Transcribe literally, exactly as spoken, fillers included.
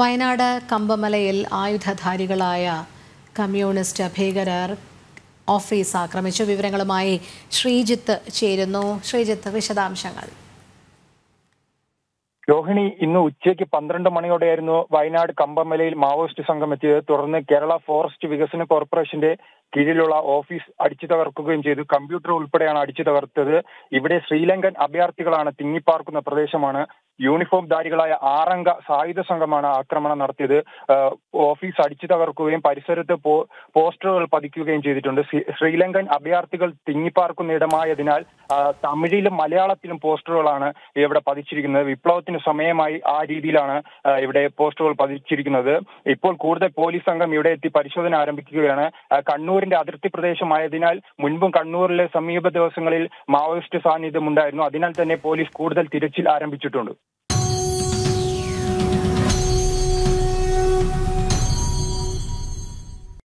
വയനാട് കമ്പമലയിൽ ആയുധധാരികളായ കമ്മ്യൂണിസ്റ്റ് ഭീകരർ ഓഫീസ് ആക്രമിച്ചു. വിവരങ്ങളുമായി ശ്രീജിത്ത് ചേരുന്നു. ശ്രീജിത്ത്, വിശദാംശങ്ങൾ. രോഹിണി, ഇന്ന് ഉച്ചയ്ക്ക് പന്ത്രണ്ട് മണിയോടെയായിരുന്നു വയനാട് കമ്പമലയിൽ മാവോയിസ്റ്റ് സംഘം എത്തിയത്. തുടർന്ന് കേരള ഫോറസ്റ്റ് വികസന കോർപ്പറേഷന്റെ കീഴിലുള്ള ഓഫീസ് അടിച്ചു തകർക്കുകയും ചെയ്തു. കമ്പ്യൂട്ടർ ഉൾപ്പെടെയാണ് അടിച്ചു തകർത്തത്. ഇവിടെ ശ്രീലങ്കൻ അഭയാർത്ഥികളാണ് തിങ്ങിപ്പാർക്കുന്ന പ്രദേശമാണ്. യൂണിഫോം ധാരികളായ ആറംഗ സായുധ സംഘമാണ് ആക്രമണം നടത്തിയത്. ഓഫീസ് അടിച്ചു തകർക്കുകയും പരിസരത്ത് പോസ്റ്ററുകൾ പതിക്കുകയും ചെയ്തിട്ടുണ്ട്. ശ്രീലങ്കൻ അഭയാർത്ഥികൾ തിങ്ങിപ്പാർക്കുന്ന ഇടമായതിനാൽ തമിഴിലും മലയാളത്തിലും പോസ്റ്ററുകളാണ് ഇവിടെ പതിച്ചിരിക്കുന്നത്. വിപ്ലവത്തിന് സമയമായി ആ രീതിയിലാണ് ഇവിടെ പോസ്റ്ററുകൾ പതിച്ചിരിക്കുന്നത്. ഇപ്പോൾ കൂടുതൽ പോലീസ് സംഘം ഇവിടെ എത്തി പരിശോധന ആരംഭിക്കുകയാണ്. കണ്ണൂരിന്റെ അതിർത്തി പ്രദേശമായതിനാൽ മുൻപും കണ്ണൂരിലെ സമീപ ദിവസങ്ങളിൽ മാവോയിസ്റ്റ് സാന്നിധ്യം ഉണ്ടായിരുന്നു. അതിനാൽ തന്നെ പോലീസ് കൂടുതൽ തിരച്ചിൽ ആരംഭിച്ചിട്ടുണ്ട്.